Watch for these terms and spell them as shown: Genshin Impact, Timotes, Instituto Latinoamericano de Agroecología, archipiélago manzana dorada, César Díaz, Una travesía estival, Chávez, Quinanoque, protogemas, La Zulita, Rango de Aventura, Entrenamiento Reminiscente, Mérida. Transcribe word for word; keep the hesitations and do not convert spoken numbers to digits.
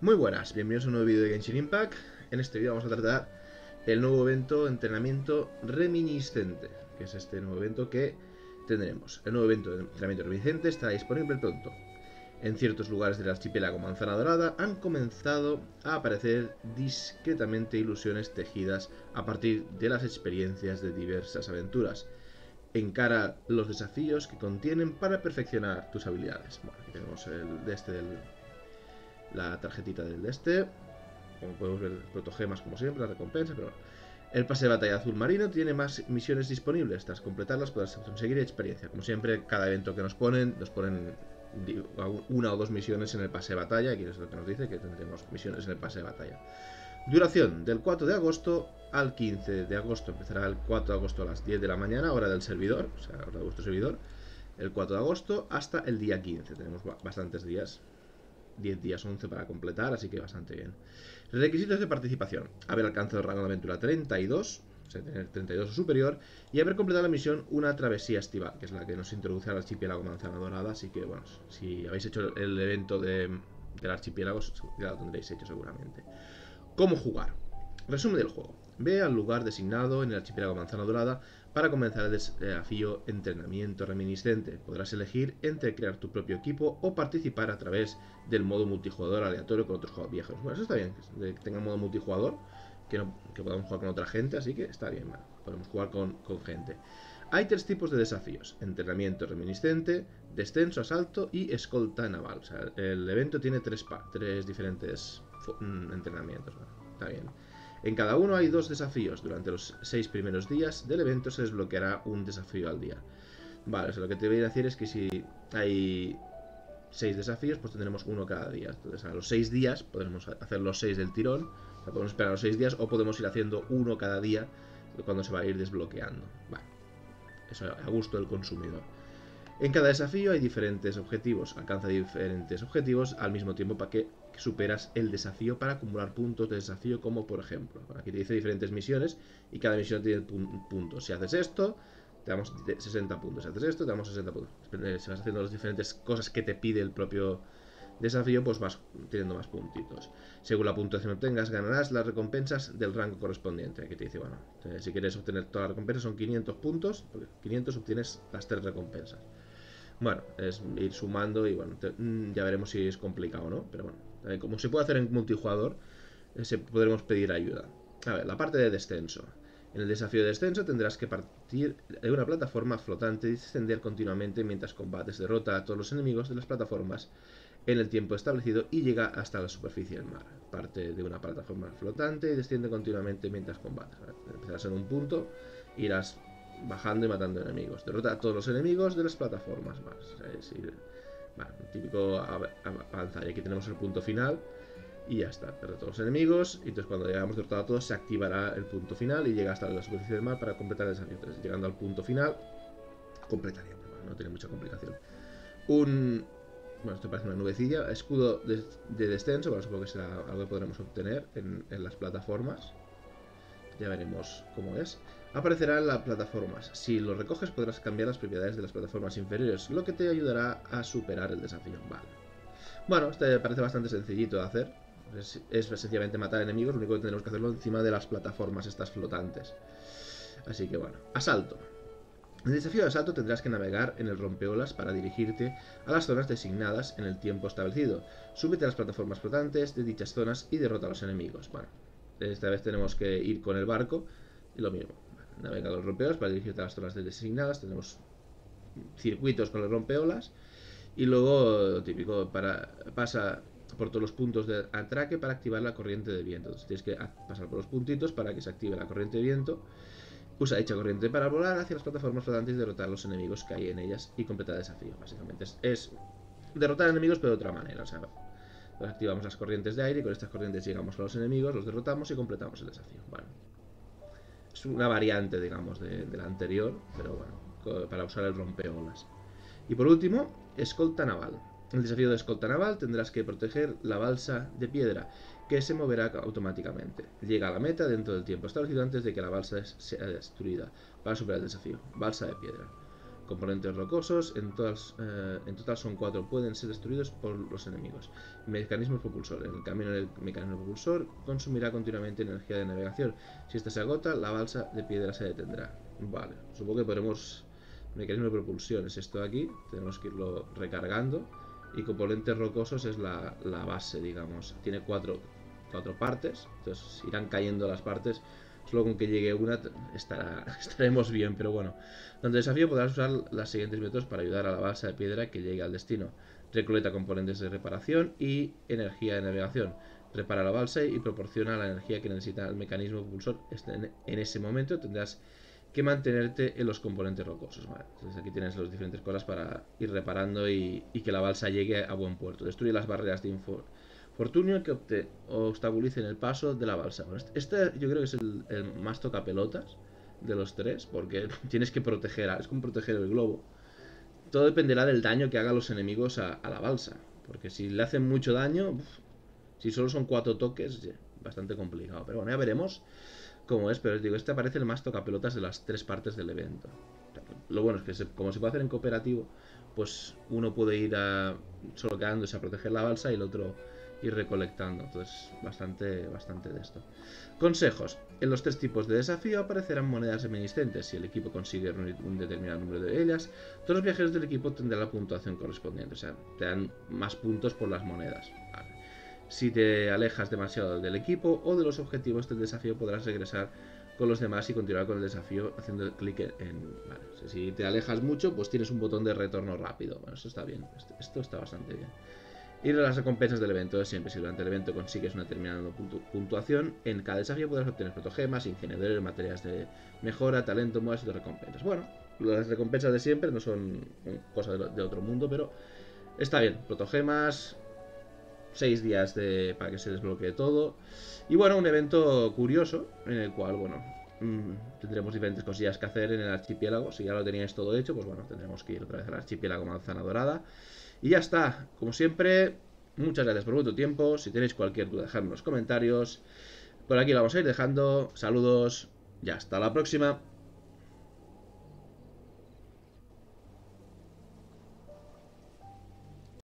Muy buenas, bienvenidos a un nuevo vídeo de Genshin Impact. En este vídeo vamos a tratar el nuevo evento Entrenamiento Reminiscente, que es este nuevo evento que tendremos. El nuevo evento de Entrenamiento Reminiscente estará disponible pronto. En ciertos lugares del archipiélago Manzana Dorada han comenzado a aparecer discretamente ilusiones tejidas a partir de las experiencias de diversas aventuras. Encara los desafíos que contienen para perfeccionar tus habilidades. Bueno, aquí tenemos el de este del... la tarjetita del de este, como podemos ver, protogemas como siempre, la recompensa, pero bueno. El pase de batalla azul marino tiene más misiones disponibles, tras completarlas podrás conseguir experiencia. Como siempre, cada evento que nos ponen, nos ponen una o dos misiones en el pase de batalla, aquí es lo que nos dice, que tendremos misiones en el pase de batalla. Duración, del cuatro de agosto al quince de agosto, empezará el cuatro de agosto a las diez de la mañana, hora del servidor, o sea, hora de vuestro servidor, el cuatro de agosto hasta el día quince, tenemos bastantes días. diez días, once para completar, así que bastante bien. Requisitos de participación: haber alcanzado el rango de aventura treinta y dos, o sea, tener treinta y dos o superior, y haber completado la misión Una travesía estival, que es la que nos introduce al archipiélago Manzana Dorada. Así que, bueno, si habéis hecho el evento de, del archipiélago, ya lo tendréis hecho seguramente. ¿Cómo jugar? Resumen del juego: ve al lugar designado en el archipiélago Manzana Dorada para comenzar el desafío Entrenamiento Reminiscente. Podrás elegir entre crear tu propio equipo o participar a través del modo multijugador aleatorio con otros viajeros. Bueno, eso está bien, que tenga modo multijugador, que, no, que podamos jugar con otra gente, así que está bien, bueno, podemos jugar con, con gente. Hay tres tipos de desafíos: Entrenamiento Reminiscente, Descenso, Asalto y Escolta Naval. O sea, el evento tiene tres, pa tres diferentes entrenamientos, bueno, está bien. En cada uno hay dos desafíos. Durante los seis primeros días del evento se desbloqueará un desafío al día. Vale, o sea, lo que te voy a decir es que si hay seis desafíos, pues tendremos uno cada día. Entonces, a los seis días podremos hacer los seis del tirón. O sea, podemos esperar los seis días o podemos ir haciendo uno cada día cuando se va a ir desbloqueando. Vale, eso a gusto del consumidor. En cada desafío hay diferentes objetivos. Alcanza diferentes objetivos al mismo tiempo para que superas el desafío para acumular puntos de desafío, como por ejemplo, aquí te dice diferentes misiones y cada misión tiene puntos. Si haces esto, te damos sesenta puntos. Si haces esto, te damos sesenta puntos. Si vas haciendo las diferentes cosas que te pide el propio desafío, pues vas teniendo más puntitos. Según la puntuación que obtengas, ganarás las recompensas del rango correspondiente. Aquí te dice, bueno, si quieres obtener todas las recompensas son quinientos puntos, porque quinientos obtienes las tres recompensas. Bueno, es ir sumando y bueno, te, ya veremos si es complicado o no, pero bueno, eh, como se puede hacer en multijugador, eh, se, podremos pedir ayuda. A ver, la parte de descenso. En el desafío de descenso tendrás que partir de una plataforma flotante y descender continuamente mientras combates, derrota a todos los enemigos de las plataformas en el tiempo establecido y llega hasta la superficie del mar. Parte de una plataforma flotante y desciende continuamente mientras combates. Empezarás en un punto, irás bajando y matando enemigos. Derrota a todos los enemigos de las plataformas. Más. Es ir, bueno, típico avanzar. Y aquí tenemos el punto final. Y ya está. Derrota a todos los enemigos. Y entonces cuando llegamos derrotado a todos se activará el punto final. Y llega hasta la superficie del mar para completar el desafío. Entonces llegando al punto final. Completaríamos. No tiene mucha complicación. Un... Bueno, esto parece una nubecilla. Escudo de, de descenso. Bueno, supongo que será algo que podremos obtener en, en las plataformas. Ya veremos cómo es. Aparecerá en las plataformas. Si lo recoges podrás cambiar las propiedades de las plataformas inferiores, lo que te ayudará a superar el desafío. Vale. Bueno, este parece bastante sencillito de hacer. Es, es sencillamente matar enemigos, lo único que tenemos que hacerlo encima de las plataformas estas flotantes. Así que bueno. Asalto. En el desafío de asalto tendrás que navegar en el rompeolas para dirigirte a las zonas designadas en el tiempo establecido. Súbete a las plataformas flotantes de dichas zonas y derrota a los enemigos. Bueno. Esta vez tenemos que ir con el barco y lo mismo. Navega los rompeolas para dirigirte a las zonas designadas. Tenemos circuitos con los rompeolas. Y luego, típico, para, pasa por todos los puntos de atraque para activar la corriente de viento. Entonces tienes que pasar por los puntitos para que se active la corriente de viento. Usa dicha corriente para volar hacia las plataformas flotantes y derrotar a los enemigos que hay en ellas y completar el desafío. Básicamente es, es derrotar enemigos pero de otra manera. O sea, activamos las corrientes de aire y con estas corrientes llegamos a los enemigos, los derrotamos y completamos el desafío. Bueno. Es una variante, digamos, de, de la anterior, pero bueno, para usar el rompeolas. Y por último, escolta naval. En el desafío de escolta naval tendrás que proteger la balsa de piedra, que se moverá automáticamente. Llega a la meta dentro del tiempo establecido antes de que la balsa sea destruida, para superar el desafío. Balsa de piedra. Componentes rocosos, en total, eh, en total son cuatro, pueden ser destruidos por los enemigos. Mecanismos propulsores. El camino del mecanismo propulsor consumirá continuamente energía de navegación. Si esta se agota, la balsa de piedra se detendrá. Vale, supongo que podremos... Mecanismo de propulsión es esto de aquí, tenemos que irlo recargando. Y componentes rocosos es la, la base, digamos. Tiene cuatro, cuatro partes, entonces irán cayendo las partes. Solo con que llegue una estará, estaremos bien, pero bueno. Durante el desafío podrás usar los siguientes métodos para ayudar a la balsa de piedra que llegue al destino. Recolecta componentes de reparación y energía de navegación. Repara la balsa y proporciona la energía que necesita el mecanismo propulsor. En ese momento tendrás que mantenerte en los componentes rocosos. Vale, entonces aquí tienes las diferentes cosas para ir reparando y, y que la balsa llegue a buen puerto. Destruye las barreras de info. Fortunio que obte, obstaculicen el paso de la balsa. Bueno, este, este yo creo que es el, el más tocapelotas de los tres, porque tienes que proteger, es como proteger el globo. Todo dependerá del daño que hagan los enemigos a, a la balsa, porque si le hacen mucho daño, uf, si solo son cuatro toques, bastante complicado. Pero bueno, ya veremos cómo es, pero os digo, este parece el más tocapelotas de las tres partes del evento. O sea, lo bueno es que se, como se puede hacer en cooperativo, pues uno puede ir a, solo quedándose a proteger la balsa y el otro... y recolectando, entonces bastante, bastante de esto. Consejos. En los tres tipos de desafío aparecerán monedas reminiscentes. Si el equipo consigue reunir un determinado número de ellas, todos los viajeros del equipo tendrán la puntuación correspondiente, o sea, te dan más puntos por las monedas. Vale. Si te alejas demasiado del equipo o de los objetivos del desafío, podrás regresar con los demás y continuar con el desafío haciendo clic en... Vale. Si te alejas mucho, pues tienes un botón de retorno rápido. Bueno, eso está bien, esto está bastante bien. Y las recompensas del evento de siempre. Si durante el evento consigues una determinada puntu puntuación, en cada desafío podrás obtener protogemas, ingenieros, materias de mejora, talento, modas y otras recompensas. Bueno, las recompensas de siempre no son cosas de otro mundo, pero está bien. Protogemas, seis días de... para que se desbloquee todo. Y bueno, un evento curioso en el cual, bueno, mmm, tendremos diferentes cosillas que hacer en el archipiélago. Si ya lo teníais todo hecho, pues bueno, tendremos que ir otra vez al archipiélago manzana dorada. Y ya está, como siempre, muchas gracias por vuestro tiempo. Si tenéis cualquier duda, dejadme en los comentarios. Por aquí la vamos a ir dejando. Saludos y hasta la próxima.